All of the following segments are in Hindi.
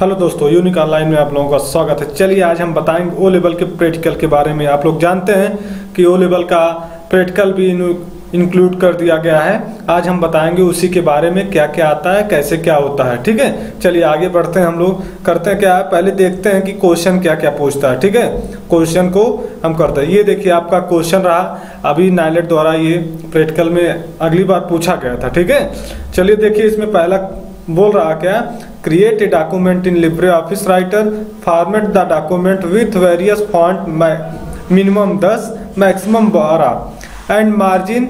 हेलो दोस्तों, यूनिक ऑनलाइन में आप लोगों का स्वागत है। चलिए आज हम बताएंगे ओ लेवल के प्रैक्टिकल के बारे में। आप लोग जानते हैं कि ओ लेवल का प्रैक्टिकल भी इंक्लूड कर दिया गया है। आज हम बताएंगे उसी के बारे में क्या क्या आता है, कैसे क्या होता है। ठीक है, चलिए आगे बढ़ते हैं। हम लोग करते हैं क्या है, पहले देखते हैं कि क्वेश्चन क्या क्या पूछता है। ठीक है, क्वेश्चन को हम करते हैं। ये देखिए आपका क्वेश्चन रहा, अभी नाइलेट द्वारा ये प्रैक्टिकल में अगली बार पूछा गया था। ठीक है, चलिए देखिए इसमें पहला बोल रहा क्या, create a document in Libre office Writer, format the document with various font minimum 10 maximum 12 and margin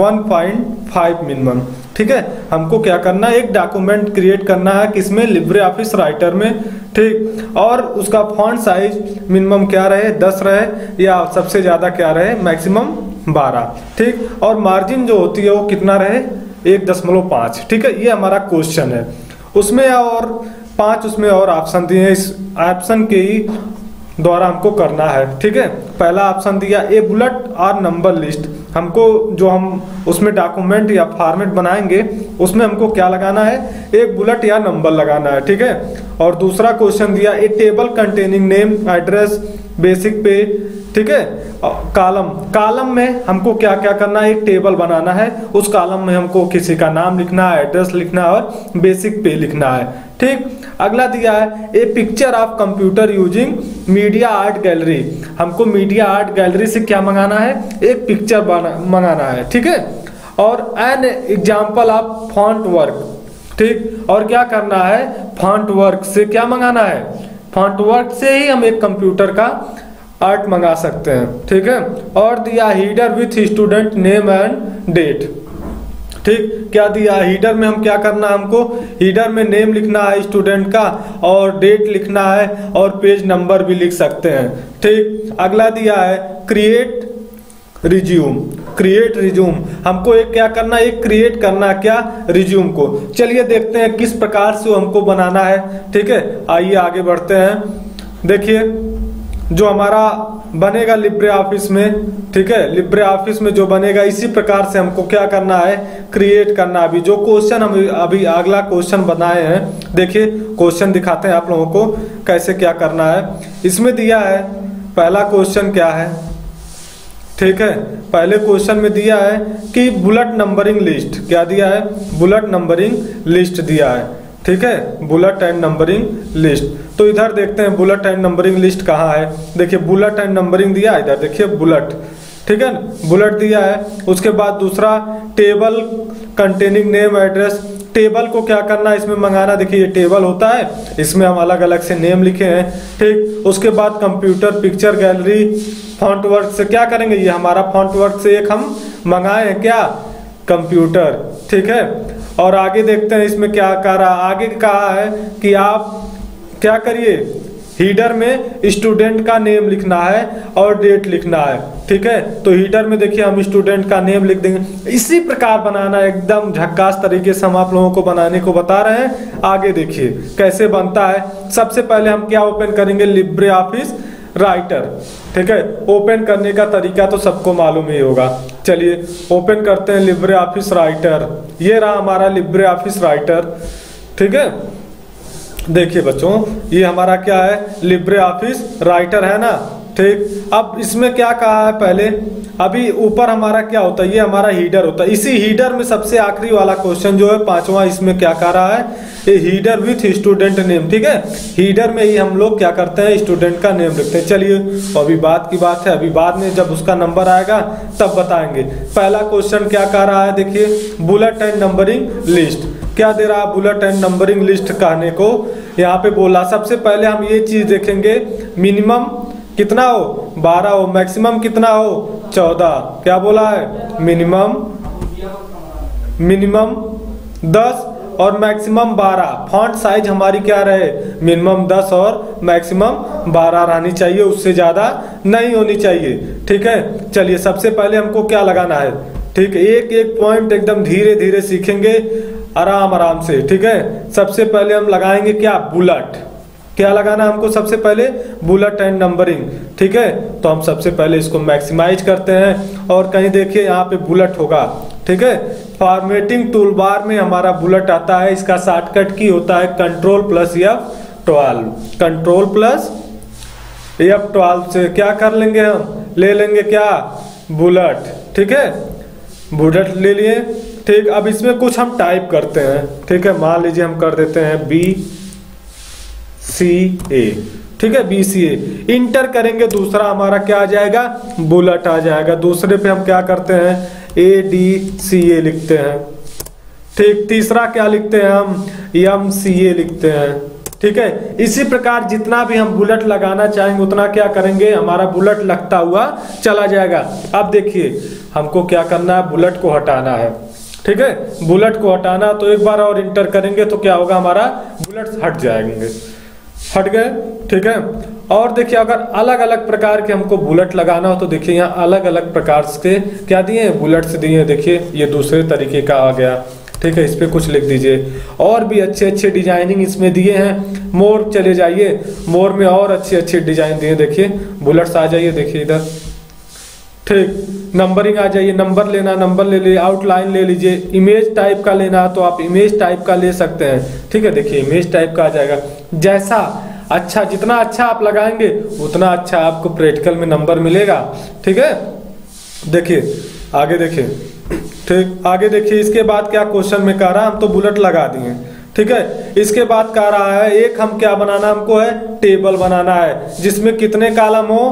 1.5 minimum. ठीक है, हमको क्या करना है, एक डॉक्यूमेंट क्रिएट करना है किसमें, लिब्रे ऑफिस राइटर में। ठीक, और उसका फॉन्ट साइज मिनिमम क्या रहे, 10 रहे या सबसे ज़्यादा क्या रहे, मैक्सिमम 12। ठीक, और मार्जिन जो होती है वो कितना रहे, 1.5। ठीक है, ये हमारा क्वेश्चन है। उसमें और 5 उसमें और ऑप्शन दिए हैं, इस ऑप्शन के ही द्वारा हमको करना है। ठीक है, पहला ऑप्शन दिया ए बुलेट और नंबर लिस्ट। हमको जो हम उसमें डॉक्यूमेंट या फॉर्मेट बनाएंगे उसमें हमको क्या लगाना है, एक बुलेट या नंबर लगाना है। ठीक है, और दूसरा क्वेश्चन दिया a table containing name address basic pay. ठीक है, कालम में हमको क्या क्या करना है, एक टेबल बनाना है, उस कालम में हमको किसी का नाम लिखना है, एड्रेस लिखना है और बेसिक पे लिखना है। ठीक, अगला दिया है a picture of computer using media art gallery. हमको मीडिया आर्ट गैलरी से क्या मंगाना है, एक पिक्चर मंगाना है। ठीक है, और एन एग्जाम्पल ऑफ फॉन्टवर्क। ठीक, और क्या करना है, फॉन्टवर्क से क्या मंगाना है, फॉन्टवर्क से ही हम एक कंप्यूटर का आर्ट मंगा सकते हैं। ठीक है, और दिया header with student name and date. ठीक, क्या दिया हीडर में हम क्या करना है, हमको हीडर में नेम लिखना है स्टूडेंट का और डेट लिखना है और पेज नंबर भी लिख सकते हैं। ठीक, अगला दिया है क्रिएट रिज्यूम। हमको एक क्या करना है, एक क्रिएट करना क्या, रिज्यूम को। चलिए देखते हैं किस प्रकार से हमको बनाना है। ठीक है, आइए आगे बढ़ते हैं। देखिए जो हमारा बनेगा लिब्रे ऑफिस में, ठीक है, लिब्रे ऑफिस में जो बनेगा इसी प्रकार से हमको क्या करना है, क्रिएट करना। अभी जो क्वेश्चन हम अभी अगला क्वेश्चन बनाए हैं, देखिए क्वेश्चन दिखाते हैं आप लोगों को कैसे क्या करना है। इसमें दिया है पहला क्वेश्चन क्या है, ठीक है, पहले क्वेश्चन में दिया है कि बुलेट नंबरिंग लिस्ट। क्या दिया है, बुलेट नंबरिंग लिस्ट दिया है। ठीक है, बुलेट एंड नंबरिंग लिस्ट। तो इधर देखते हैं बुलेट एंड नंबरिंग लिस्ट कहाँ है। देखिए बुलेट एंड नंबरिंग दिया, इधर देखिए बुलेट। ठीक है, बुलेट दिया है। उसके बाद दूसरा table containing name address. Table को क्या करना है, इसमें मंगाना, देखिए ये टेबल होता है, इसमें हम अलग अलग से नेम लिखे हैं। ठीक, उसके बाद कंप्यूटर पिक्चर गैलरी फॉन्टवर्क से क्या करेंगे, ये हमारा फॉन्टवर्क से एक हम मंगाए क्या, कंप्यूटर। ठीक है, और आगे देखते हैं इसमें क्या कह रहा है। आगे कहा है कि आप क्या करिए, हीडर में स्टूडेंट का नेम लिखना है और डेट लिखना है। ठीक है, तो हीडर में देखिए हम स्टूडेंट का नेम लिख देंगे। इसी प्रकार बनाना है, एकदम झक्कास तरीके से हम आप लोगों को बनाने को बता रहे हैं। आगे देखिए कैसे बनता है। सबसे पहले हम क्या ओपन करेंगे, लिब्रे ऑफिस राइटर। ठीक है, ओपन करने का तरीका तो सबको मालूम ही होगा। चलिए ओपन करते हैं लिब्रे ऑफिस राइटर। ये रहा हमारा लिब्रे ऑफिस राइटर। ठीक है, देखिए बच्चों ये हमारा क्या है, लिब्रे ऑफिस राइटर है ना। ठीक, अब इसमें क्या कहा है, पहले अभी ऊपर हमारा क्या होता है, ये हमारा हीडर होता है। इसी हीडर में सबसे आखिरी वाला क्वेश्चन जो है 5वां, इसमें क्या कह रहा है, ये हीडर विथ स्टूडेंट नेम। ठीक है, हीडर में ही हम लोग क्या करते हैं, स्टूडेंट का नेम लिखते हैं। चलिए अभी बात की बात है, अभी बाद में जब उसका नंबर आएगा तब बताएंगे। पहला क्वेश्चन क्या कह रहा है, देखिए बुलेट एंड नंबरिंग लिस्ट। क्या दे रहा है, बुलेट एंड नंबरिंग लिस्ट कहने को यहाँ पे बोला। सबसे पहले हम ये चीज देखेंगे, मिनिमम कितना हो, 12 हो, मैक्सिमम कितना हो, 14। क्या बोला है, मिनिमम 10 और मैक्सिमम 12। फॉन्ट साइज हमारी क्या रहे, मिनिमम 10 और मैक्सिमम 12 रहनी चाहिए, उससे ज़्यादा नहीं होनी चाहिए। ठीक है, चलिए सबसे पहले हमको क्या लगाना है, ठीक, एक एक पॉइंट एकदम धीरे धीरे सीखेंगे, आराम आराम से। ठीक है, सबसे पहले हम लगाएंगे क्या, बुलेट। क्या लगाना हमको, सबसे पहले बुलेट एंड नंबरिंग। ठीक है, तो हम सबसे पहले इसको मैक्सिमाइज करते हैं और कहीं देखिए यहाँ पे बुलेट होगा। ठीक है, फॉर्मेटिंग टूल बार में हमारा बुलेट आता है, इसका शॉर्टकट की होता है कंट्रोल प्लस या 12। कंट्रोल प्लस F12 से क्या कर लेंगे हम, ले लेंगे क्या, बुलेट। ठीक है, बुलेट ले लिए। ठीक, अब इसमें कुछ हम टाइप करते हैं। ठीक है, मान लीजिए हम कर देते हैं BCA। ठीक है, BCA इंटर करेंगे, दूसरा हमारा क्या आ जाएगा, बुलेट आ जाएगा। दूसरे पे हम क्या करते हैं, ADCA लिखते हैं। ठीक, तीसरा क्या लिखते हैं हम, MCA लिखते हैं। ठीक है, इसी प्रकार जितना भी हम बुलेट लगाना चाहेंगे उतना क्या करेंगे, हमारा बुलेट लगता हुआ चला जाएगा। अब देखिए हमको क्या करना है, बुलेट को हटाना है। ठीक है, बुलेट को हटाना, तो एक बार और इंटर करेंगे तो क्या होगा, हमारा बुलेट हट जाएंगे, हट गए। ठीक है, और देखिए अगर अलग अलग प्रकार के हमको बुलेट लगाना हो तो देखिए यहाँ अलग अलग प्रकार के क्या दिए हैं, बुलेट्स दिए हैं। देखिए ये दूसरे तरीके का आ गया। ठीक है, इस पर कुछ लिख दीजिए, और भी अच्छे अच्छे डिजाइनिंग इसमें दिए हैं। मोर चले जाइए, मोर में और अच्छे अच्छे डिजाइन दिए। देखिए बुलेट्स आ जाइए, देखिए इधर। ठीक, नंबरिंग आ जाइए, नंबर लेना नंबर ले लीजिए, आउटलाइन ले लीजिए। इमेज टाइप का लेना तो आप इमेज टाइप का ले सकते हैं। ठीक है, देखिए इमेज टाइप का आ जाएगा। जैसा अच्छा, जितना अच्छा आप लगाएंगे उतना अच्छा आपको प्रैक्टिकल में नंबर मिलेगा। ठीक है, देखिए आगे देखिए। ठीक, आगे देखिए, इसके बाद क्या क्वेश्चन में कह रहा है, हम तो बुलेट लगा दिए। ठीक है, इसके बाद कह रहा है एक हम क्या बनाना हमको है, टेबल बनाना है, जिसमें कितने कॉलम हो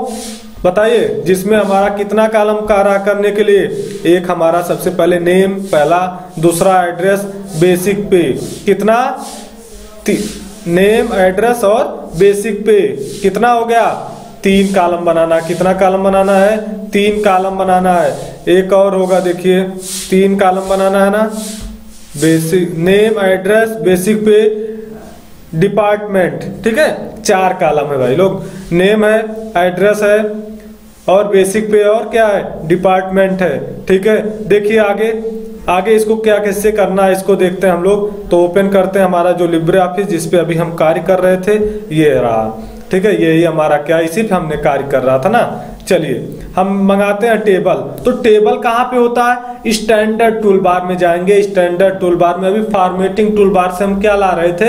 बताइए। जिसमें हमारा कितना कॉलम कार्य करने के लिए, एक हमारा सबसे पहले नेम पहला, दूसरा एड्रेस बेसिक पे कितना, नेम एड्रेस और बेसिक पे कितना हो गया, 3 कॉलम बनाना। कितना कॉलम बनाना है, 3 कॉलम बनाना है। एक और होगा, देखिए 3 कॉलम बनाना है ना, basic name address basic pay department. ठीक है, 4 कॉलम है भाई लोग, नेम है एड्रेस है और बेसिक पे और क्या है, डिपार्टमेंट है। ठीक है, देखिए आगे आगे इसको क्या कैसे करना है इसको देखते हैं हम लोग। तो ओपन करते हैं हमारा जो लिब्रे ऑफिस जिसपे अभी हम कार्य कर रहे थे, ये रहा। ठीक है, यही हमारा क्या, इसी पे हमने कार्य कर रहा था ना। चलिए हम मंगाते हैं टेबल। तो टेबल कहाँ पे होता है, स्टैंडर्ड टूल बार में जाएंगे। स्टैंडर्ड टूल बार में अभी फॉर्मेटिंग टूल बार से हम क्या ला रहे थे,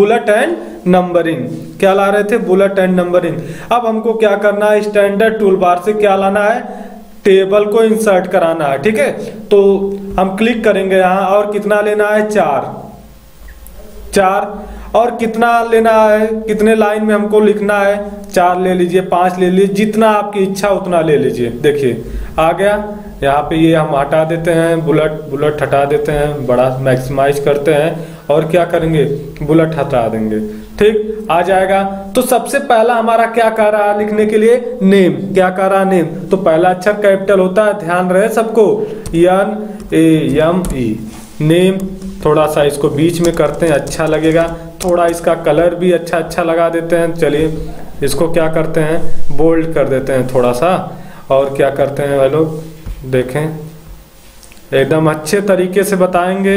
बुलेट एंड नंबरिंग। क्या ला रहे थे, बुलेट एंड नंबरिंग। अब हमको क्या करना है, स्टैंडर्ड टूल बार से क्या लाना है, टेबल को इंसर्ट कराना है। ठीक है, तो हम क्लिक करेंगे यहाँ, और कितना लेना है, 4 4, और कितना लेना है, कितने लाइन में हमको लिखना है, 4 ले लीजिए, 5 ले लीजिए, जितना आपकी इच्छा उतना ले लीजिए। देखिए आ गया, यहाँ पे ये हम हटा देते हैं, बुलेट हटा देते हैं, बड़ा मैक्सिमाइज करते हैं और क्या करेंगे, बुलेट हटा देंगे। ठीक, आ जाएगा। तो सबसे पहला हमारा क्या कह रहा है लिखने के लिए, नेम। क्या कह रहा है, नेम। तो पहला अक्षर कैपिटल होता है, ध्यान रहे सबको, NAME नेम। थोड़ा सा इसको बीच में करते हैं, अच्छा लगेगा। थोड़ा इसका कलर भी अच्छा अच्छा लगा देते हैं। चलिए इसको क्या करते हैं, बोल्ड कर देते हैं थोड़ा सा, और क्या करते हैं भाई लोग, देखें एकदम अच्छे तरीके से बताएंगे,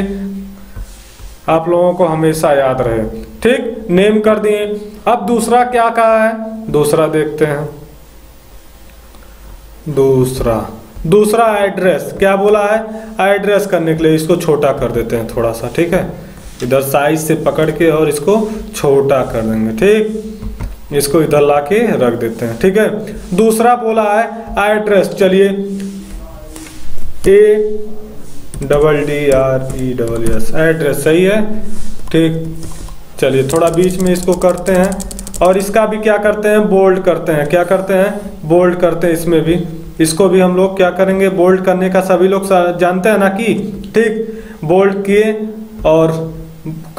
आप लोगों को हमेशा याद रहे। ठीक, नेम कर दिए। अब दूसरा क्या कहा है, दूसरा देखते हैं। दूसरा एड्रेस क्या बोला है, एड्रेस करने के लिए इसको छोटा कर देते हैं थोड़ा सा। ठीक है, इधर साइज से पकड़ के और इसको छोटा कर देंगे। ठीक, इसको इधर लाके रख देते हैं। ठीक है, दूसरा बोला है एड्रेस। चलिए ADDRESS एड्रेस, सही है। ठीक, चलिए थोड़ा बीच में इसको करते हैं, और इसका भी क्या करते हैं, बोल्ड करते हैं। क्या करते हैं, बोल्ड करते हैं। इसमें भी, इसको भी हम लोग क्या करेंगे, बोल्ड करने का सभी लोग जानते हैं ना कि। ठीक, बोल्ड किए, और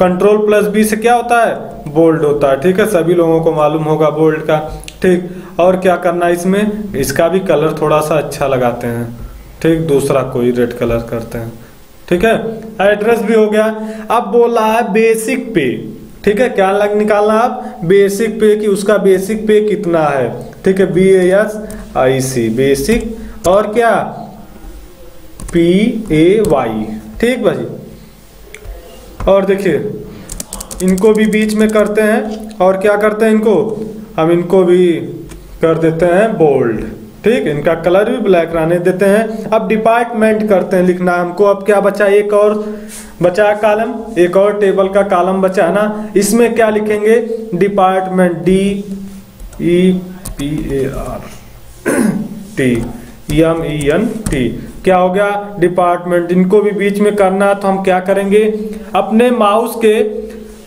Ctrl+B से क्या होता है, बोल्ड होता है। ठीक है, सभी लोगों को मालूम होगा बोल्ड का। ठीक, और क्या करना है इसमें, इसका भी कलर थोड़ा सा अच्छा लगाते हैं। ठीक, दूसरा कोई रेड कलर करते हैं। ठीक है, एड्रेस भी हो गया। अब बोला है बेसिक पे। ठीक है, क्या निकालना आप, बेसिक पे, कि उसका बेसिक पे कितना है। ठीक है, BASIC बेसिक, और क्या PAY। ठीक भाई, और देखिए इनको भी बीच में करते हैं, और क्या करते हैं, इनको हम इनको भी कर देते हैं बोल्ड। ठीक, इनका कलर भी ब्लैक रहने देते हैं। अब डिपार्टमेंट करते हैं, लिखना हमको। अब क्या बचा, एक और बचा कॉलम, एक और टेबल का कॉलम बचा ना, इसमें क्या लिखेंगे, डिपार्टमेंट, DEPART MENT। क्या हो गया, डिपार्टमेंट। इनको भी बीच में करना है, तो हम क्या करेंगे, अपने माउस के,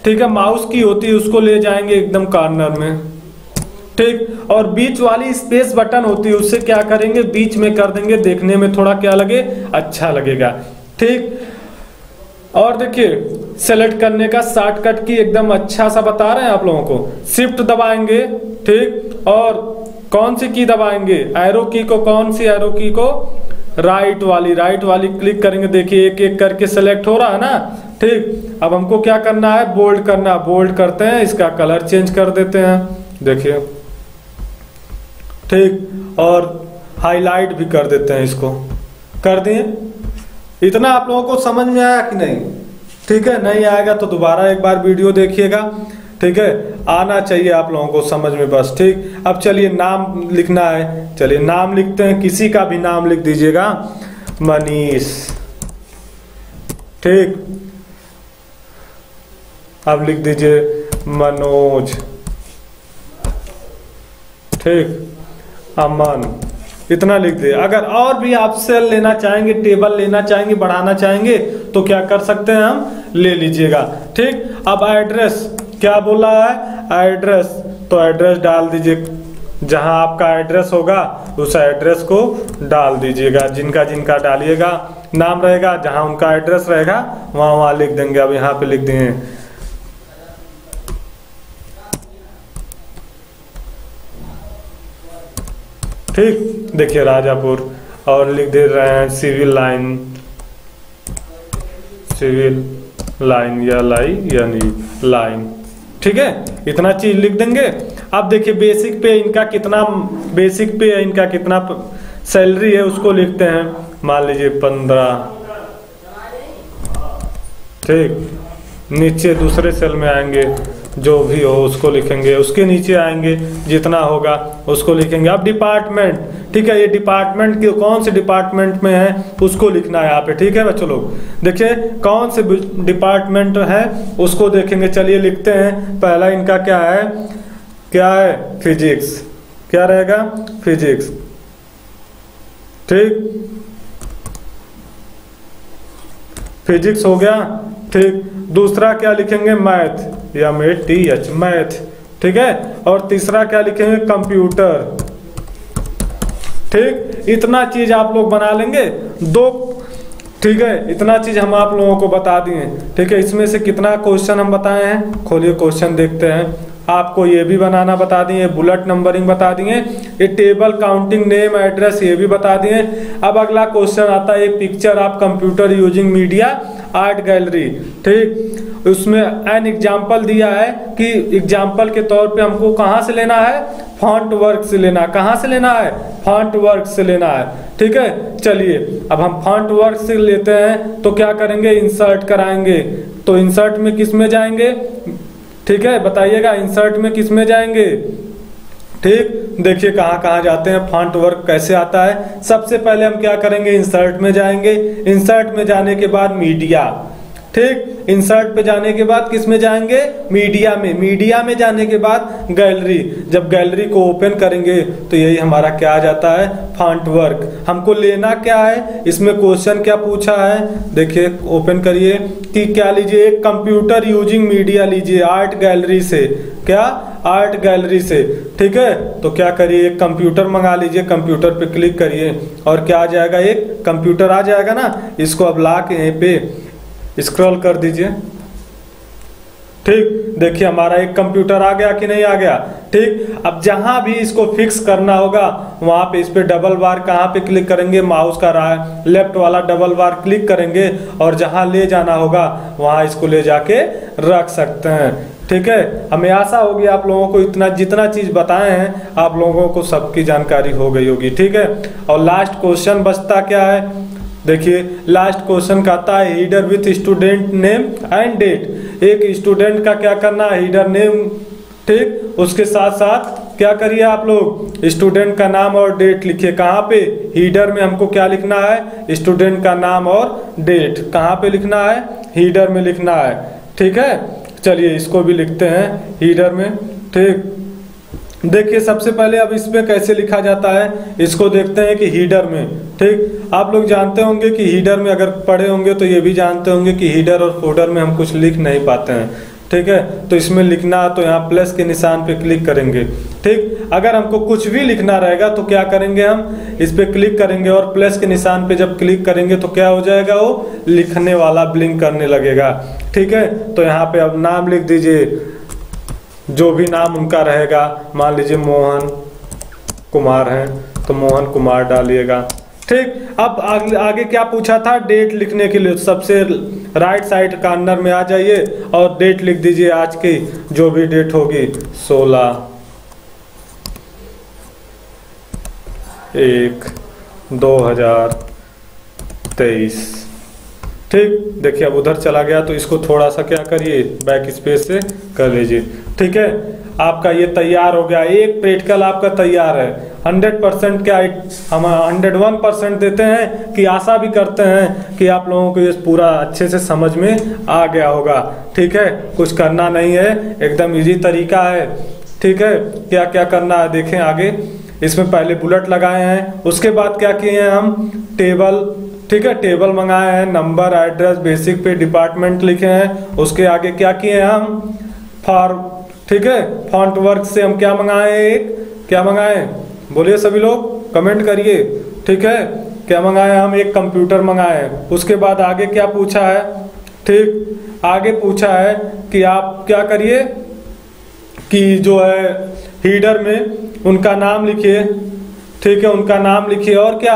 ठीक है, माउस की होती है उसको ले जाएंगे एकदम कॉर्नर में, ठीक, और बीच वाली स्पेस बटन होती है उससे क्या करेंगे, बीच में कर देंगे, देखने में थोड़ा क्या लगे, अच्छा लगेगा, ठीक। और देखिए सेलेक्ट करने का शॉर्टकट की एकदम अच्छा सा बता रहे हैं आप लोगों को, शिफ्ट दबाएंगे, ठीक, और कौन सी की दबाएंगे, एरो की को, कौन सी एरो की को, राइट वाली, राइट वाली क्लिक करेंगे, देखिए एक एक करके सेलेक्ट हो रहा है ना, ठीक। अब हमको क्या करना है, बोल्ड करना, बोल्ड करते हैं, इसका कलर चेंज कर देते हैं, देखिए, ठीक, और हाईलाइट भी कर देते हैं, इसको कर दिए। इतना आप लोगों को समझ में आया कि नहीं, ठीक है, नहीं आएगा तो दोबारा एक बार वीडियो देखिएगा, ठीक है, आना चाहिए आप लोगों को समझ में बस, ठीक। अब चलिए नाम लिखना है, चलिए नाम लिखते हैं, किसी का भी नाम लिख दीजिएगा, मनीष, ठीक, अब लिख दीजिए मनोज, ठीक, अमन, इतना लिख दे। अगर और भी आप सेल लेना चाहेंगे, टेबल लेना चाहेंगे, बढ़ाना चाहेंगे, तो क्या कर सकते हैं हम, ले लीजिएगा, ठीक। अब एड्रेस क्या बोला है, एड्रेस, तो एड्रेस डाल दीजिए, जहां आपका एड्रेस होगा उस एड्रेस को डाल दीजिएगा, जिनका जिनका डालिएगा नाम रहेगा, जहां उनका एड्रेस रहेगा वहां वहां लिख देंगे। अब यहाँ पे लिख देंगे, ठीक, देखिए राजापुर, और लिख दे रहे हैं सिविल लाइन, सिविल लाइन या लाई यानी लाइन, ठीक है, इतना चीज लिख देंगे। अब देखिए बेसिक पे इनका कितना, बेसिक पे इनका कितना सैलरी है उसको लिखते हैं, मान लीजिए 15, ठीक। नीचे दूसरे सेल में आएंगे, जो भी हो उसको लिखेंगे, उसके नीचे आएंगे जितना होगा उसको लिखेंगे। अब डिपार्टमेंट, ठीक है, ये डिपार्टमेंट के कौन से डिपार्टमेंट में है उसको लिखना है यहाँ पे, ठीक है बच्चों लोग, देखिए कौन से डिपार्टमेंट है उसको देखेंगे। चलिए लिखते हैं, पहला इनका क्या है, क्या है, फिजिक्स, क्या रहेगा, फिजिक्स, ठीक, फिजिक्स हो गया, ठीक। दूसरा क्या लिखेंगे, मैथ या MATH, मैथ, ठीक है, और तीसरा क्या लिखेंगे, कंप्यूटर, ठीक। इतना चीज आप लोग बना लेंगे दो, ठीक है, इतना चीज हम आप लोगों को बता दिए, ठीक है। इसमें से कितना क्वेश्चन हम बताए हैं, खोलिए क्वेश्चन देखते हैं। आपको ये भी बनाना बता दिए, बुलेट नंबरिंग बता दिए, ये टेबल, काउंटिंग, नेम, एड्रेस, ये भी बता दिए। अब अगला क्वेश्चन आता है, picture of computer using media art gallery, ठीक, उसमें एन एग्जाम्पल दिया है कि एग्जाम्पल के तौर पे हमको कहाँ से लेना है, फॉन्टवर्क से लेना, कहाँ से लेना है, फॉन्टवर्क से लेना है, ठीक है। चलिए अब हम फॉन्टवर्क से लेते हैं, तो क्या करेंगे, इंसर्ट कराएंगे, तो इंसर्ट में किस में जाएंगे, ठीक है, बताइएगा, इंसर्ट में किस में जाएंगे, ठीक, देखिए कहाँ कहाँ जाते हैं, फॉन्टवर्क कैसे आता है। सबसे पहले हम क्या करेंगे, इंसर्ट में जाएंगे, इंसर्ट में जाने के बाद मीडिया, ठीक, इंसर्ट पे जाने के बाद किस में जाएंगे, मीडिया में, मीडिया में जाने के बाद गैलरी, जब गैलरी को ओपन करेंगे तो यही हमारा क्या आ जाता है, फॉन्टवर्क। हमको लेना क्या है, इसमें क्वेश्चन क्या पूछा है, देखिए ओपन करिए कि क्या लीजिए, एक कंप्यूटर यूजिंग मीडिया लीजिए आर्ट गैलरी से, क्या, आर्ट गैलरी से, ठीक है। तो क्या करिए, एक कंप्यूटर मंगा लीजिए, कंप्यूटर पे क्लिक करिए और क्या आ जाएगा, एक कंप्यूटर आ जाएगा ना, इसको अब ला के यहीं पे स्क्रॉल कर दीजिए, ठीक, देखिए हमारा एक कंप्यूटर आ गया कि नहीं आ गया, ठीक। अब जहां भी इसको फिक्स करना होगा वहां पे इस पे डबल बार कहाँ पे क्लिक करेंगे, माउस का लेफ्ट वाला डबल बार क्लिक करेंगे, और जहां ले जाना होगा वहां इसको ले जाके रख सकते हैं, ठीक है। हमें आशा होगी आप लोगों को इतना जितना चीज़ बताए हैं आप लोगों को सबकी जानकारी हो गई होगी, ठीक है। और लास्ट क्वेश्चन बचता क्या है, देखिए लास्ट क्वेश्चन कहता है header with student name and date, एक स्टूडेंट का क्या करना है, हीडर नेम, ठीक, उसके साथ साथ क्या करिए आप लोग, स्टूडेंट का नाम और डेट लिखिए। कहाँ पे? हीडर में हमको क्या लिखना है? स्टूडेंट का नाम और डेट। कहाँ पे लिखना है? हीडर में लिखना है। ठीक है, चलिए इसको भी लिखते हैं हीडर में। ठीक, देखिए सबसे पहले अब इसमें कैसे लिखा जाता है इसको देखते हैं कि हीडर में। ठीक, आप लोग जानते होंगे कि हीडर में, अगर पढ़े होंगे तो ये भी जानते होंगे कि हीडर और फोल्डर में हम कुछ लिख नहीं पाते हैं। ठीक है, तो इसमें लिखना तो यहाँ प्लस के निशान पे क्लिक करेंगे। ठीक, अगर हमको कुछ भी लिखना रहेगा तो क्या करेंगे, हम इस पे क्लिक करेंगे और प्लस के निशान पे जब क्लिक करेंगे तो क्या हो जाएगा, वो लिखने वाला ब्लिंक करने लगेगा। ठीक है, तो यहाँ पे अब नाम लिख दीजिए, जो भी नाम उनका रहेगा। मान लीजिए मोहन कुमार हैं तो मोहन कुमार डालिएगा। ठीक, अब आगे क्या पूछा था, डेट लिखने के लिए सबसे राइट साइड कॉर्नर में आ जाइए और डेट लिख दीजिए, आज की जो भी डेट होगी 16/1/2023। ठीक, देखिए अब उधर चला गया तो इसको थोड़ा सा क्या करिए, बैक स्पेस से कर लीजिए। ठीक है, आपका ये तैयार हो गया, एक प्रैक्टिकल आपका तैयार है। 100% क्या हम 101% देते हैं कि आशा भी करते हैं कि आप लोगों को ये पूरा अच्छे से समझ में आ गया होगा। ठीक है, कुछ करना नहीं है, एकदम इजी तरीका है। ठीक है, क्या क्या करना है देखें आगे। इसमें पहले बुलेट लगाए हैं, उसके बाद क्या किए हैं हम, टेबल। ठीक है, टेबल मंगाए हैं, number address basic pay department लिखे हैं। उसके आगे क्या किए हैं हम, फॉर्म। ठीक है, फॉन्टवर्क से हम क्या मंगाए, एक क्या मंगाए, बोलिए सभी लोग कमेंट करिए। ठीक है, क्या मंगाए हम, एक कंप्यूटर मंगाए। उसके बाद आगे क्या पूछा है, ठीक, आगे पूछा है कि आप क्या करिए कि जो है हीडर में उनका नाम लिखिए। ठीक है, उनका नाम लिखिए और क्या,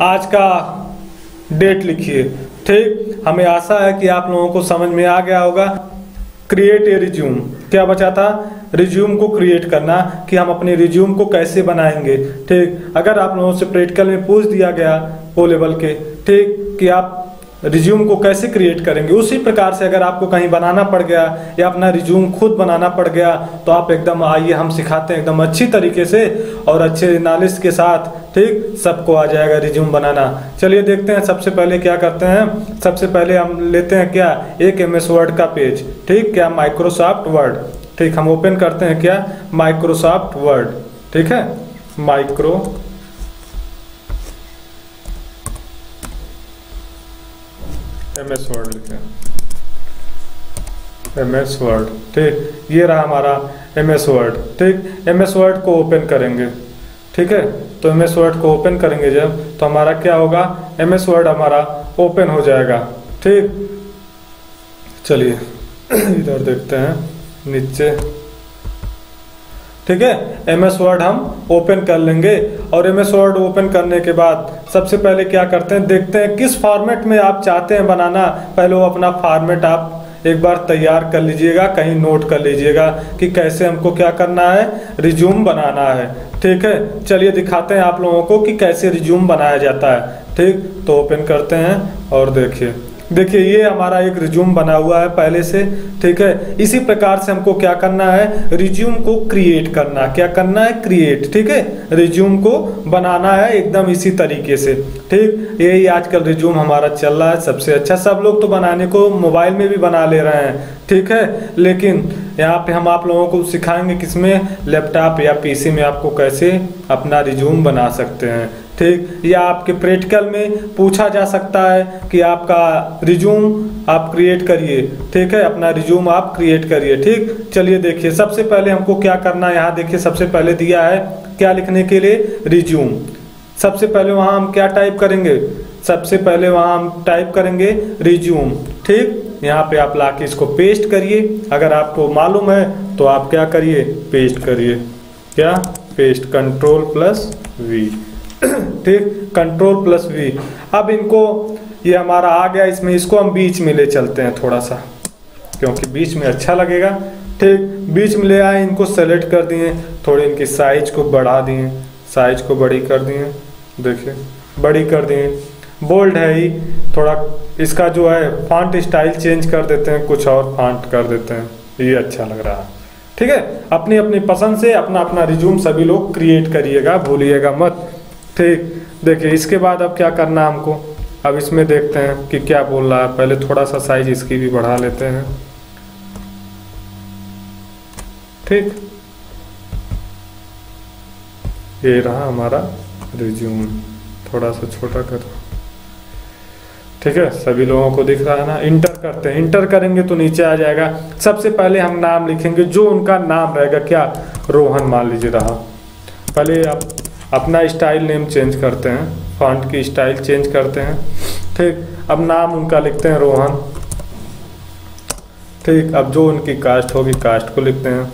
आज का डेट लिखिए। ठीक, हमें आशा है कि आप लोगों को समझ में आ गया होगा। क्रिएट ए रिज्यूम, क्या बचा था, रिज्यूम को क्रिएट करना, कि हम अपने रिज्यूम को कैसे बनाएंगे। ठीक, अगर आप लोगों से प्रैक्टिकल में पूछ दिया गया ओ लेवल के, ठीक, कि आप रिज्यूम को कैसे क्रिएट करेंगे, उसी प्रकार से अगर आपको कहीं बनाना पड़ गया या अपना रिज्यूम खुद बनाना पड़ गया तो आप एकदम आइए, हम सिखाते हैं एकदम अच्छी तरीके से और अच्छे नॉलेज के साथ। ठीक, सबको आ जाएगा रिज्यूम बनाना। चलिए देखते हैं सबसे पहले क्या करते हैं। सबसे पहले हम लेते हैं क्या, एक MS Word का पेज। ठीक, क्या माइक्रोसॉफ्ट वर्ड। ठीक, हम ओपन करते हैं क्या, माइक्रोसॉफ्ट वर्ड। ठीक है, MS Word लिखते हैं, MS Word। ठीक, ये रहा हमारा MS Word। ठीक, MS Word को ओपन करेंगे। ठीक है, तो MS Word को ओपन करेंगे जब, तो हमारा क्या होगा, MS Word हमारा ओपन हो जाएगा। ठीक, चलिए इधर देखते हैं नीचे। ठीक है, MS Word हम ओपन कर लेंगे और MS Word ओपन करने के बाद सबसे पहले क्या करते हैं, देखते हैं किस फॉर्मेट में आप चाहते हैं बनाना। पहले वो अपना फॉर्मेट आप एक बार तैयार कर लीजिएगा, कहीं नोट कर लीजिएगा कि कैसे हमको क्या करना है, रिज्यूम बनाना है। ठीक है, चलिए दिखाते हैं आप लोगों को कि कैसे रिज्यूम बनाया जाता है। ठीक, तो ओपन करते हैं और देखिए, देखिए ये हमारा एक रिज्यूम बना हुआ है पहले से। ठीक है, इसी प्रकार से हमको क्या करना है, रिज्यूम को क्रिएट करना, क्या करना है, क्रिएट। ठीक है, रिज्यूम को बनाना है एकदम इसी तरीके से। ठीक, यही आजकल रिज्यूम हमारा चल रहा है सबसे अच्छा। सब लोग तो बनाने को मोबाइल में भी बना ले रहे हैं। ठीक है, लेकिन यहाँ पे हम आप लोगों को सिखाएंगे किसमें, लैपटॉप या PC में आपको कैसे अपना रिज्यूम बना सकते हैं। ठीक, या आपके प्रैक्टिकल में पूछा जा सकता है कि आपका रिज्यूम आप क्रिएट करिए। ठीक है, अपना रिज्यूम आप क्रिएट करिए। ठीक, चलिए देखिए सबसे पहले हमको क्या करना है, यहाँ देखिए सबसे पहले दिया है क्या लिखने के लिए, रिज्यूम। सबसे पहले वहाँ हम क्या टाइप करेंगे, सबसे पहले वहाँ हम टाइप करेंगे रिज्यूम। ठीक, यहाँ पे आप लाके इसको पेस्ट करिए, अगर आपको मालूम है तो आप क्या करिए, पेस्ट करिए। क्या पेस्ट, Ctrl+V। ठीक, Ctrl+V। अब इनको ये हमारा आ गया, इसमें इसको हम बीच में ले चलते हैं थोड़ा सा, क्योंकि बीच में अच्छा लगेगा। ठीक, बीच में ले आए, इनको सेलेक्ट कर दिए, थोड़ी इनकी साइज को बढ़ा दिए, साइज को बड़ी कर दिए, देखिए बड़ी कर दिए। बोल्ड है ही, थोड़ा इसका जो है फॉन्ट स्टाइल चेंज कर देते हैं, कुछ और फॉन्ट कर देते हैं, ये अच्छा लग रहा है। ठीक है, अपनी अपनी पसंद से अपना अपना रिज्यूम सभी लोग क्रिएट करिएगा, भूलिएगा मत। ठीक, देखिए इसके बाद अब क्या करना है हमको, अब इसमें देखते हैं कि क्या बोल रहा है। पहले थोड़ा सा साइज इसकी भी बढ़ा लेते हैं। ठीक, ये रहा हमारा रिज्यूम, थोड़ा सा छोटा करो। ठीक है, सभी लोगों को दिख रहा है ना। इंटर करते हैं, इंटर करेंगे तो नीचे आ जाएगा। सबसे पहले हम नाम लिखेंगे, जो उनका नाम रहेगा, क्या रोहन मान लीजिए रहा। पहले आप अपना स्टाइल नेम चेंज करते हैं, फॉन्ट की स्टाइल चेंज करते हैं। ठीक, अब नाम उनका लिखते हैं रोहन। ठीक, अब जो उनकी कास्ट होगी कास्ट को लिखते हैं।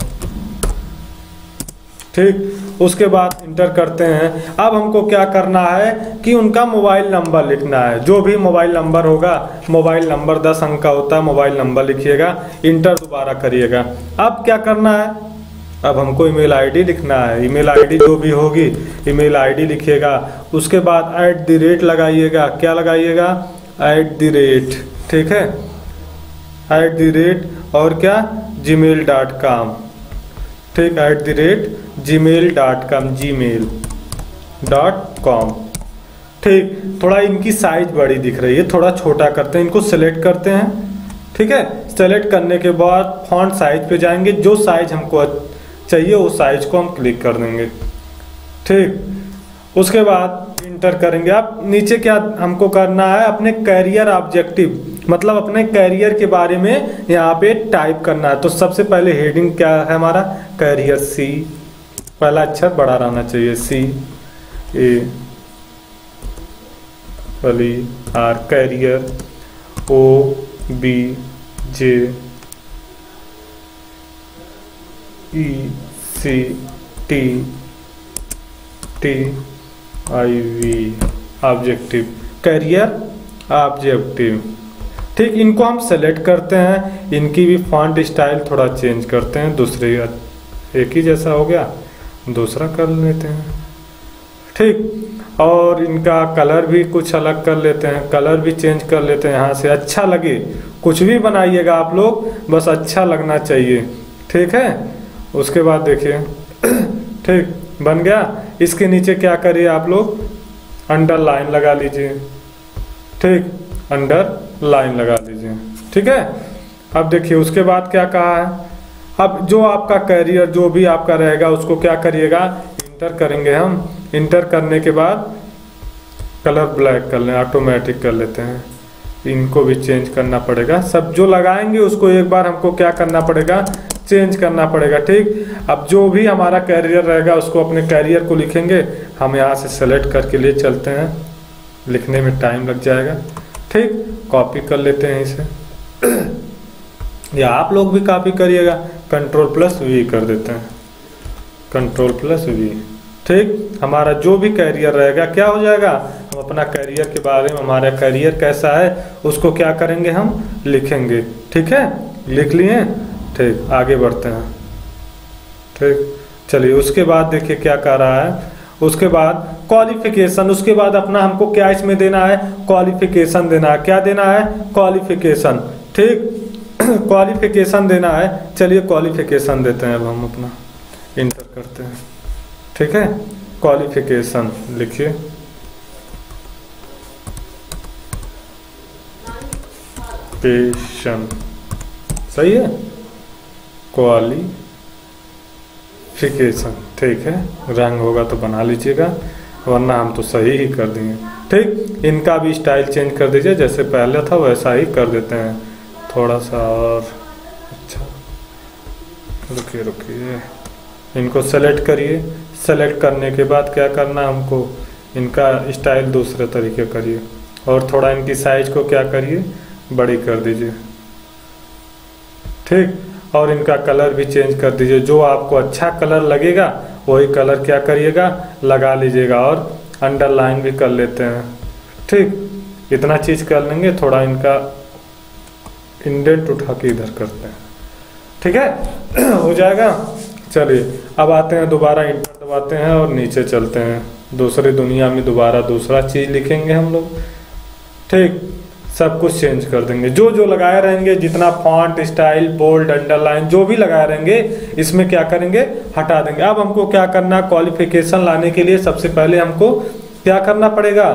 ठीक, उसके बाद इंटर करते हैं। अब हमको क्या करना है कि उनका मोबाइल नंबर लिखना है, जो भी मोबाइल नंबर होगा। मोबाइल नंबर 10 अंक का होता है, मोबाइल नंबर लिखिएगा। इंटर दोबारा करिएगा। अब क्या करना है, अब हमको ईमेल आईडी लिखना है। ईमेल आईडी जो भी होगी ईमेल आईडी लिखिएगा। उसके बाद @ लगाइएगा, क्या लगाइएगा, @ ठीक है, @ और क्या, gmail.com। ठीक, @ gmail.com। ठीक, थोड़ा इनकी साइज बड़ी दिख रही है, थोड़ा छोटा करते हैं, इनको सेलेक्ट करते हैं। ठीक है, सेलेक्ट करने के बाद फॉन्ट साइज पे जाएंगे, जो साइज हमको चाहिए उस साइज को हम क्लिक कर देंगे। ठीक, उसके बाद इंटर करेंगे। अब नीचे क्या हमको करना है, अपने कैरियर ऑब्जेक्टिव, मतलब अपने कैरियर के बारे में यहाँ पे टाइप करना है। तो सबसे पहले हेडिंग क्या है हमारा, कैरियर, सी, पहला अक्षर बड़ा रहना चाहिए, सी ए पली R, career, O B J E C T T I V, objective, career objective. ठीक, इनको हम सेलेक्ट करते हैं। इनकी भी फॉन्ट स्टाइल थोड़ा चेंज करते हैं, दूसरे एक ही जैसा हो गया, दूसरा कर लेते हैं। ठीक, और इनका कलर भी कुछ अलग कर लेते हैं, कलर भी चेंज कर लेते हैं यहाँ से। अच्छा लगे कुछ भी बनाइएगा आप लोग, बस अच्छा लगना चाहिए। ठीक है, उसके बाद देखिए, ठीक बन गया। इसके नीचे क्या करिए आप लोग, अंडरलाइन लगा लीजिए। ठीक, अंडरलाइन लगा लीजिए। ठीक है, अब देखिए उसके बाद क्या कहा है। अब जो आपका कैरियर जो भी आपका रहेगा उसको क्या करिएगा, इंटर करेंगे हम। इंटर करने के बाद कलर ब्लैक कर लें, ऑटोमेटिक कर लेते हैं। इनको भी चेंज करना पड़ेगा, सब जो लगाएंगे उसको एक बार हमको क्या करना पड़ेगा, चेंज करना पड़ेगा। ठीक, अब जो भी हमारा कैरियर रहेगा उसको अपने कैरियर को लिखेंगे। हम यहाँ से सेलेक्ट करके ले चलते हैं, लिखने में टाइम लग जाएगा। ठीक, कॉपी कर लेते हैं इसे, या आप लोग भी कॉपी करिएगा। Ctrl+V कर देते हैं, Ctrl+V। ठीक, हमारा जो भी कैरियर रहेगा क्या हो जाएगा, हम अपना कैरियर के बारे में, हमारा कैरियर कैसा है उसको क्या करेंगे, हम लिखेंगे। ठीक है, लिख लिए। ठीक, आगे बढ़ते हैं। ठीक, चलिए उसके बाद देखिए क्या कह रहा है। उसके बाद क्वालिफिकेशन, उसके बाद अपना हमको क्या इसमें देना है, क्वालिफिकेशन देना है। क्या देना है, क्वालिफिकेशन। ठीक, क्वालिफिकेशन देना है। चलिए क्वालिफिकेशन देते हैं। अब हम अपना इंटर करते हैं। ठीक है, क्वालिफिकेशन लिखिए। पेशन, सही है, क्वालिफिकेशन। ठीक है, रंग होगा तो बना लीजिएगा, वरना हम तो सही ही कर देंगे। ठीक, इनका भी स्टाइल चेंज कर दीजिए, जैसे पहले था वैसा ही कर देते हैं, थोड़ा सा और अच्छा। रुकिए रुकिए, इनको सेलेक्ट करिए। सेलेक्ट करने के बाद क्या करना, हमको इनका स्टाइल दूसरे तरीके करिए, और थोड़ा इनकी साइज को क्या करिए, बड़ी कर दीजिए। ठीक, और इनका कलर भी चेंज कर दीजिए, जो आपको अच्छा कलर लगेगा वही कलर क्या करिएगा, लगा लीजिएगा। और अंडरलाइन भी कर लेते हैं। ठीक, इतना चीज़ कर लेंगे। थोड़ा इनका इंडेंट उठा के इधर करते हैं। ठीक है, हो जाएगा। चलिए अब आते हैं, दोबारा इंटर दबाते हैं और नीचे चलते हैं। दूसरी दुनिया में दोबारा दूसरा चीज़ लिखेंगे हम लोग। ठीक, सब कुछ चेंज कर देंगे। जो जो लगाए रहेंगे, जितना फॉन्ट स्टाइल, बोल्ड, अंडरलाइन जो भी लगाए रहेंगे इसमें क्या करेंगे, हटा देंगे। अब हमको क्या करना, क्वालिफिकेशन लाने के लिए सबसे पहले हमको क्या करना पड़ेगा,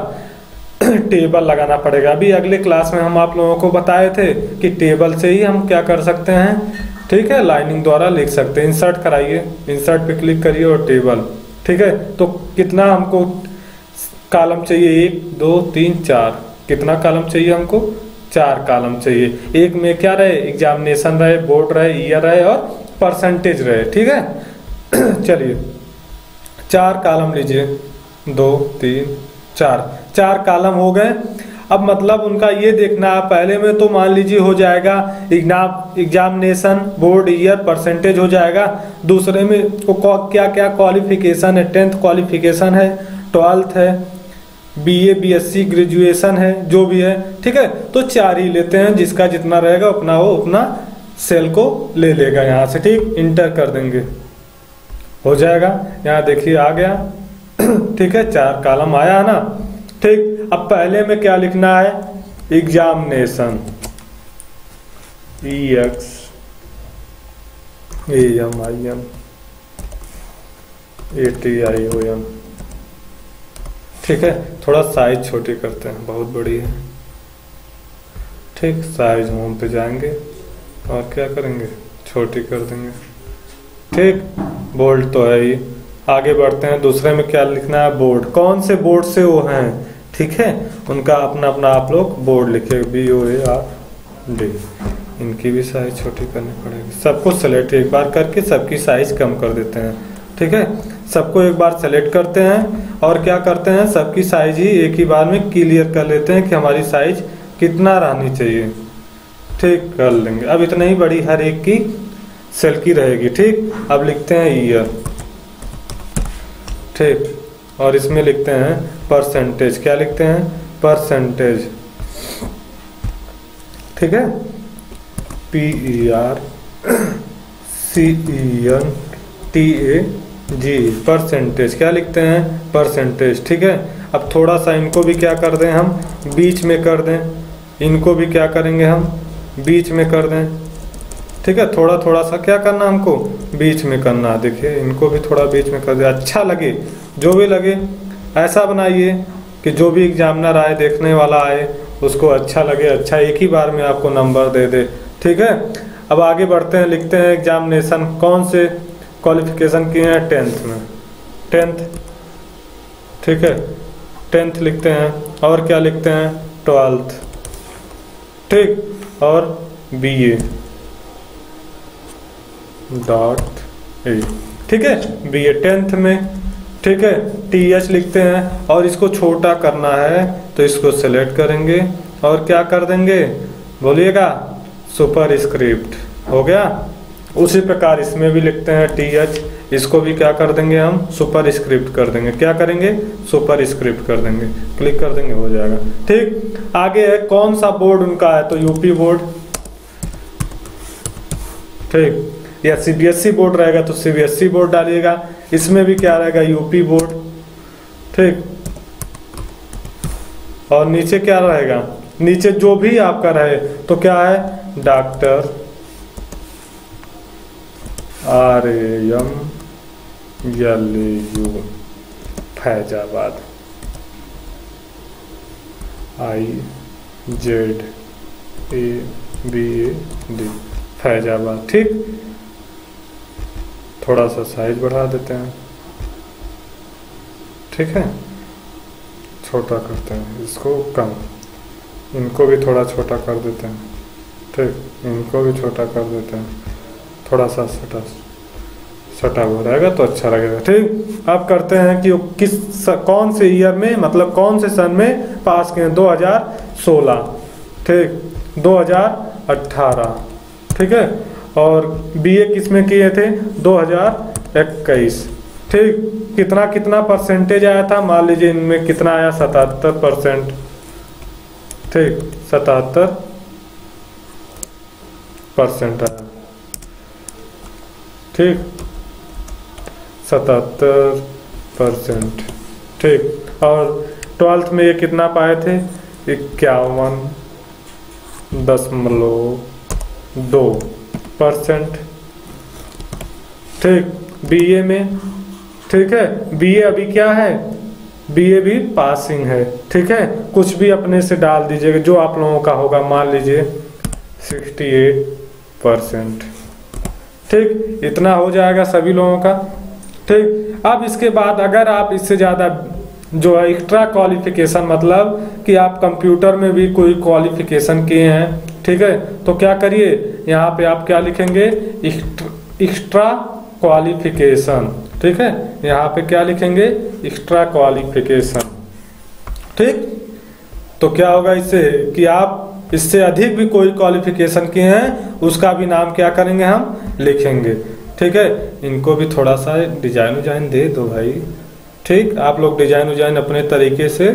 टेबल लगाना पड़ेगा। अभी अगले क्लास में हम आप लोगों को बताए थे कि टेबल से ही हम क्या कर सकते हैं, ठीक है, लाइनिंग द्वारा लिख सकते हैं। इंसर्ट कराइए, इंसर्ट पे क्लिक करिए और टेबल, ठीक है। तो कितना हमको कॉलम चाहिए, 1 2 3 4, कितना कॉलम चाहिए हमको, 4 कॉलम चाहिए। एक में क्या रहे, एग्जामिनेशन रहे, बोर्ड रहे, ईयर रहे और परसेंटेज रहे, ठीक है। चलिए 4 कॉलम लीजिए, 2 3 4 4 कॉलम हो गए। अब मतलब उनका ये देखना है, पहले में तो मान लीजिए हो जाएगा एग्जामिनेशन, बोर्ड, ईयर, परसेंटेज हो जाएगा। दूसरे में तो क्या क्या क्वालिफिकेशन है, 10th क्वालिफिकेशन है, 12th है, बीए, बीएससी, ग्रेजुएशन है, जो भी है, ठीक है। तो 4 ही लेते हैं, जिसका जितना रहेगा अपना वो अपना सेल को ले लेगा यहाँ से, ठीक। इंटर कर देंगे, हो जाएगा, यहाँ देखिए आ गया, ठीक है। 4 कॉलम आया ना, ठीक। अब पहले में क्या लिखना है, एग्जामिनेशन, EX AMIM ATIOM, ठीक है। थोड़ा साइज छोटी करते हैं, बहुत बड़ी है, ठीक। साइज होम पे जाएंगे और क्या करेंगे, छोटी कर देंगे, ठीक। बोर्ड तो है ही, आगे बढ़ते हैं। दूसरे में क्या लिखना है, बोर्ड, कौन से बोर्ड से वो हैं, ठीक है। उनका अपना अपना आप लोग बोर्ड लिखे, BOARD, इनकी भी साइज छोटी करनी पड़ेगी। सबको सेलेक्ट एक बार करके सबकी साइज कम कर देते हैं, ठीक है। सबको एक बार सेलेक्ट करते हैं और क्या करते हैं, सबकी साइज ही एक ही बार में क्लियर कर लेते हैं कि हमारी साइज कितना रहनी चाहिए, ठीक, कर लेंगे। अब इतनी ही बड़ी हर एक की सेल की रहेगी, ठीक। अब लिखते हैं ईयर, ठीक, और इसमें लिखते हैं परसेंटेज, क्या लिखते हैं, परसेंटेज, ठीक है। PERCENTAGE, परसेंटेज, क्या लिखते हैं, परसेंटेज, ठीक है। अब थोड़ा सा इनको भी क्या कर दें, हम बीच में कर दें, इनको भी क्या करेंगे, हम बीच में कर दें, ठीक है। थोड़ा थोड़ा सा क्या करना, हमको बीच में करना है। देखिए इनको भी थोड़ा बीच में कर दें, अच्छा लगे, जो भी लगे ऐसा बनाइए कि जो भी एग्जामिनर आए, देखने वाला आए, उसको अच्छा लगे, अच्छा एक ही बार में आपको नंबर दे दे, ठीक है। अब आगे बढ़ते हैं, लिखते हैं एग्जामिनेशन, कौन से क्वालिफिकेशन किए हैं, 10th में, 10th, ठीक है, 10th लिखते हैं। और क्या लिखते हैं, 12th, ठीक, और BA.A, ठीक है, BA 10th में, ठीक है। TH लिखते हैं और इसको छोटा करना है तो इसको सेलेक्ट करेंगे और क्या कर देंगे, बोलिएगा, सुपर स्क्रिप्ट, हो गया। उसी प्रकार इसमें भी लिखते हैं TH, इसको भी क्या कर देंगे, हम सुपर स्क्रिप्ट कर देंगे, क्या करेंगे, सुपर स्क्रिप्ट कर देंगे, क्लिक कर देंगे, हो जाएगा, ठीक। आगे है कौन सा बोर्ड उनका है, तो यूपी बोर्ड, ठीक, या CBSE बोर्ड रहेगा तो CBSE बोर्ड डालिएगा। इसमें भी क्या रहेगा, यूपी बोर्ड, ठीक, और नीचे क्या रहेगा, नीचे जो भी आपका रहे, तो क्या है, doctor RAMLU Faizabad IZABAD Faizabad, ठीक। थोड़ा सा साइज बढ़ा देते हैं, ठीक है, छोटा करते हैं इसको कम, इनको भी थोड़ा छोटा कर देते हैं, ठीक, इनको भी छोटा कर देते हैं, थोड़ा सा सटा हो रहेगा तो अच्छा लगेगा, ठीक। अब करते हैं कि कौन से ईयर में, मतलब कौन से सन में पास किए, 2016, ठीक, 2018, ठीक है। और BA किसमें किए थे, 2021, ठीक। कितना कितना परसेंटेज आया था, मान लीजिए इनमें कितना आया, 77%, ठीक, 77% आया, ठीक, 77%, ठीक। और 12th में ये कितना पाए थे, 51 0.2%। ठीक, बीए में ठीक है, बीए अभी क्या है, बीए भी पासिंग है। ठीक है, कुछ भी अपने से डाल दीजिएगा जो आप लोगों का होगा, मान लीजिए 68%। ठीक, इतना हो जाएगा सभी लोगों का। ठीक, अब इसके बाद अगर आप इससे ज़्यादा जो है एक्स्ट्रा क्वालिफिकेशन, मतलब कि आप कंप्यूटर में भी कोई क्वालिफिकेशन किए हैं, ठीक है, तो क्या करिए, यहाँ पे आप क्या लिखेंगे, एक्स्ट्रा क्वालिफिकेशन। ठीक है, यहाँ पे क्या लिखेंगे, एक्स्ट्रा क्वालिफिकेशन। ठीक, तो क्या होगा इससे कि आप इससे अधिक भी कोई क्वालिफिकेशन किए हैं उसका भी नाम क्या करेंगे, हम लिखेंगे। ठीक है, इनको भी थोड़ा सा डिजाइन उजाइन दे दो भाई। ठीक, आप लोग डिजाइन उजाइन अपने तरीके से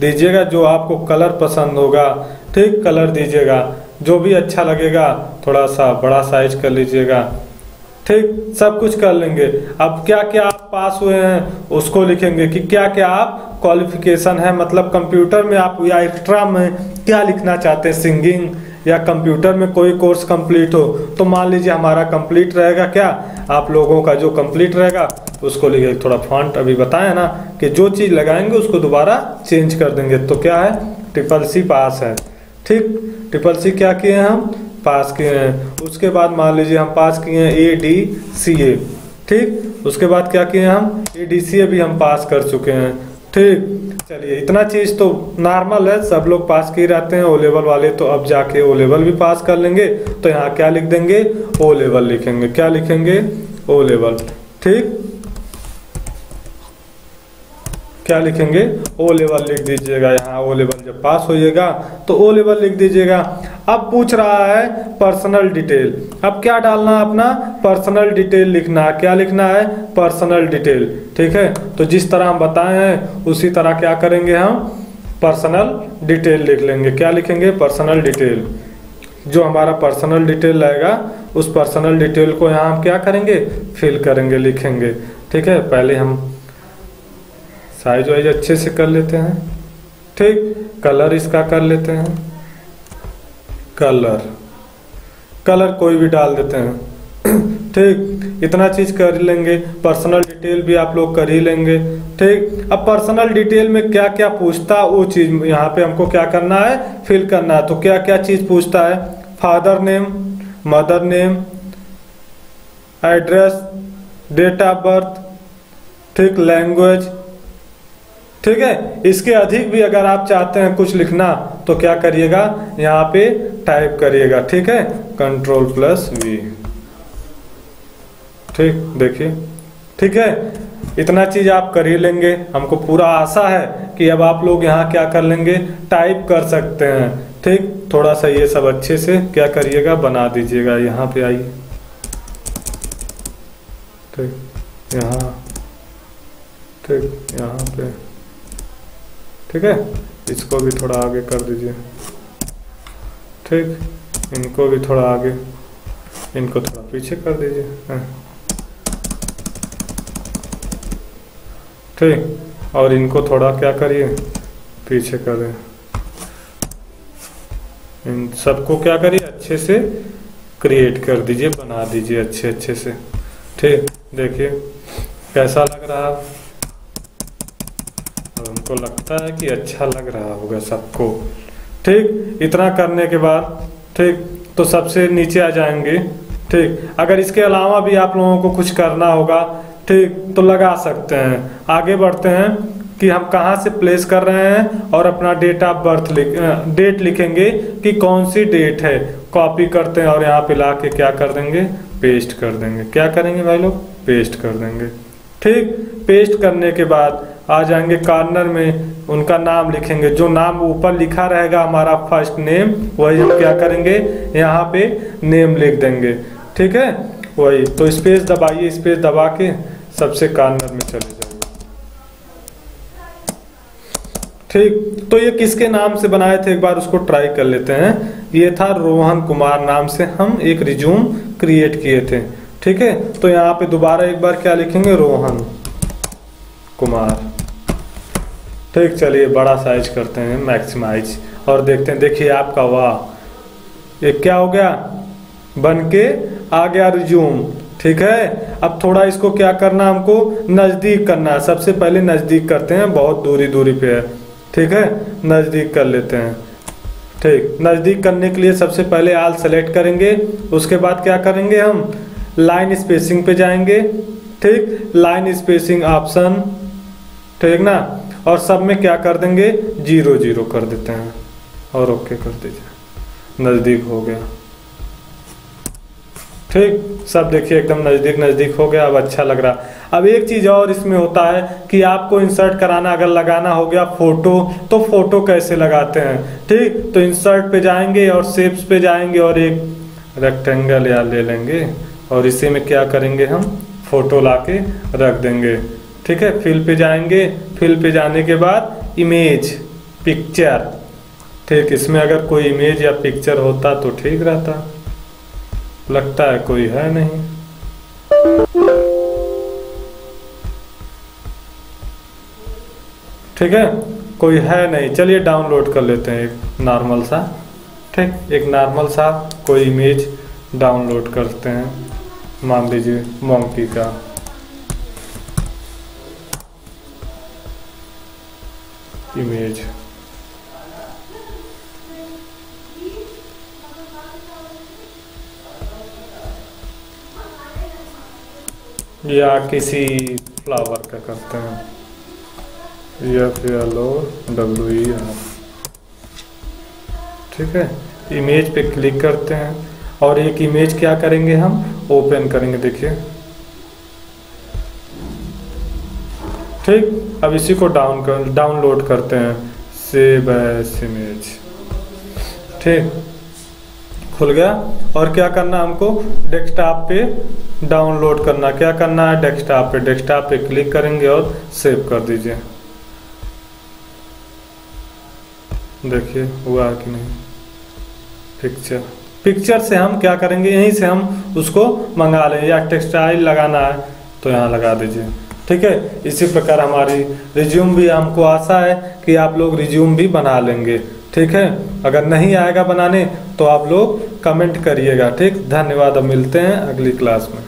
दीजिएगा, जो आपको कलर पसंद होगा ठीक कलर दीजिएगा, जो भी अच्छा लगेगा थोड़ा सा बड़ा साइज कर लीजिएगा। ठीक, सब कुछ कर लेंगे। अब क्या क्या आप पास हुए हैं उसको लिखेंगे कि क्या क्या आप क्वालिफिकेशन है, मतलब कंप्यूटर में आप या एक्स्ट्रा में क्या लिखना चाहते हैं, सिंगिंग या कंप्यूटर में कोई कोर्स कंप्लीट हो, तो मान लीजिए हमारा कंप्लीट रहेगा क्या, आप लोगों का जो कंप्लीट रहेगा उसको लिखे। थोड़ा फॉन्ट अभी बताया ना कि जो चीज़ लगाएंगे उसको दोबारा चेंज कर देंगे। तो क्या है, CCC पास है। ठीक, CCC क्या किए हैं, हम पास किए हैं। उसके बाद मान लीजिए हम पास किए हैं ADCA। ठीक, उसके बाद क्या किए हैं, हम ADCA भी हम पास कर चुके हैं। ठीक, चलिए इतना चीज़ तो नॉर्मल है, सब लोग पास किए रहते हैं। ओ लेवल वाले तो अब जाके ओ लेवल भी पास कर लेंगे, तो यहाँ क्या लिख देंगे, ओ लेवल लिखेंगे। क्या लिखेंगे, ओ लेवल। ठीक, क्या लिखेंगे, ओ लेवल लिख दीजिएगा। यहाँ ओ लेवल जब पास होइएगा तो ओ लेवल लिख दीजिएगा। अब पूछ रहा है पर्सनल डिटेल, अब क्या डालना है, अपना पर्सनल डिटेल लिखना है। क्या लिखना है, पर्सनल डिटेल। ठीक है, तो जिस तरह हम बताए हैं उसी तरह क्या करेंगे, हम पर्सनल डिटेल लिख लेंगे। क्या लिखेंगे, पर्सनल डिटेल। जो हमारा पर्सनल डिटेल रहेगा उस पर्सनल डिटेल को यहाँ हम क्या करेंगे, फिल करेंगे, लिखेंगे। ठीक है, पहले हम साइज वाइज अच्छे से कर लेते हैं। ठीक, कलर इसका कर लेते हैं, कलर कलर कोई भी डाल देते हैं। ठीक, इतना चीज कर लेंगे। पर्सनल डिटेल भी आप लोग कर ही लेंगे। ठीक, अब पर्सनल डिटेल में क्या क्या पूछता है वो चीज़ यहाँ पे हमको क्या करना है, फिल करना है। तो क्या क्या चीज़ पूछता है, father name, mother name, address, date of birth, ठीक, लैंग्वेज। ठीक है, इसके अधिक भी अगर आप चाहते हैं कुछ लिखना तो क्या करिएगा, यहाँ पे टाइप करिएगा। ठीक है, Ctrl+V। ठीक, देखिए, ठीक है, इतना चीज आप कर ही लेंगे। हमको पूरा आशा है कि अब आप लोग यहाँ क्या कर लेंगे, टाइप कर सकते हैं। ठीक, थोड़ा सा ये सब अच्छे से क्या करिएगा, बना दीजिएगा। यहाँ पे आइए, ठीक यहाँ, ठीक यहाँ पे, ठीक है, इसको भी थोड़ा आगे कर दीजिए। ठीक, इनको भी थोड़ा आगे, इनको थोड़ा पीछे कर दीजिए। ठीक, और इनको थोड़ा क्या करिए, पीछे कर दें। इन सबको क्या करिए, अच्छे से क्रिएट कर दीजिए, बना दीजिए अच्छे अच्छे से। ठीक, देखिए कैसा लग रहा है, तो लगता है कि अच्छा लग रहा होगा सबको। ठीक, इतना करने के बाद ठीक तो सबसे नीचे आ जाएंगे। ठीक, अगर इसके अलावा भी आप लोगों को कुछ करना होगा ठीक तो लगा सकते हैं। आगे बढ़ते हैं कि हम कहाँ से प्लेस कर रहे हैं, और अपना डेट ऑफ बर्थ डेट लिखेंगे कि कौन सी डेट है। कॉपी करते हैं और यहाँ पे ला के क्या कर देंगे, पेस्ट कर देंगे। क्या करेंगे भाई लोग, पेस्ट कर देंगे। ठीक, पेस्ट करने के बाद आ जाएंगे कॉर्नर में, उनका नाम लिखेंगे। जो नाम ऊपर लिखा रहेगा हमारा फर्स्ट नेम, वही हम क्या करेंगे, यहाँ पे नेम लिख देंगे। ठीक है, वही तो स्पेस दबाइए, स्पेस दबा के सबसे कॉर्नर में चले जाइए। ठीक, तो ये किसके नाम से बनाए थे एक बार उसको ट्राई कर लेते हैं। ये था रोहन कुमार नाम से हम एक रिज्यूम क्रिएट किए थे। ठीक है, तो यहाँ पे दोबारा एक बार क्या लिखेंगे, रोहन कुमार। ठीक, चलिए बड़ा साइज करते हैं, मैक्सिमाइज, और देखते हैं। देखिए आपका वाह ये क्या हो गया, बन के आ गया रिज्यूम। ठीक है, अब थोड़ा इसको क्या करना, हमको नज़दीक करना है। सबसे पहले नज़दीक करते हैं, बहुत दूरी दूरी पे है। ठीक है, नज़दीक कर लेते हैं। ठीक, नज़दीक करने के लिए सबसे पहले आल सेलेक्ट करेंगे, उसके बाद क्या करेंगे हम लाइन स्पेसिंग पे जाएंगे। ठीक, लाइन स्पेसिंग ऑप्शन, ठीक ना, और सब में क्या कर देंगे 0 0 कर देते हैं और ओके कर दीजिए। नज़दीक हो गया। ठीक, सब देखिए एकदम नज़दीक नज़दीक हो गया, अब अच्छा लग रहा। अब एक चीज़ और इसमें होता है कि आपको इंसर्ट कराना, अगर लगाना हो गया फोटो, तो फोटो कैसे लगाते हैं। ठीक, तो इंसर्ट पे जाएंगे और शेप्स पे जाएंगे और एक रेक्टेंगल या ले लेंगे और इसी में क्या करेंगे हम फोटो लाके रख देंगे। ठीक है, फिल पे जाएंगे, फिल पे जाने के बाद इमेज पिक्चर। ठीक, इसमें अगर कोई इमेज या पिक्चर होता तो ठीक रहता, लगता है कोई है नहीं। ठीक है, कोई है नहीं। चलिए डाउनलोड कर लेते हैं एक नॉर्मल सा। ठीक, एक नॉर्मल सा कोई इमेज डाउनलोड करते हैं, मान लीजिए मंकी का। इमेज या किसी फ्लावर का करते हैं, या फिर WR। ठीक है, इमेज पे क्लिक करते हैं और एक इमेज क्या करेंगे हम ओपन करेंगे। देखिए, ठीक, अब इसी को डाउनलोड करते हैं, सेव एज इमेज। ठीक, खुल गया। और क्या करना हमको डेस्कटॉप पे डाउनलोड करना, क्या करना है डेस्कटॉप पे। डेस्कटॉप पे क्लिक करेंगे और सेव कर दीजिए। देखिए हुआ कि नहीं पिक्चर। पिक्चर से हम क्या करेंगे, यहीं से हम उसको मंगा लें, या टेक्सटाइल लगाना है तो यहाँ लगा दीजिए। ठीक है, इसी प्रकार हमारी रिज्यूम भी, हमको आशा है कि आप लोग रिज्यूम भी बना लेंगे। ठीक है, अगर नहीं आएगा बनाने तो आप लोग कमेंट करिएगा। ठीक, धन्यवाद, अब मिलते हैं अगली क्लास में।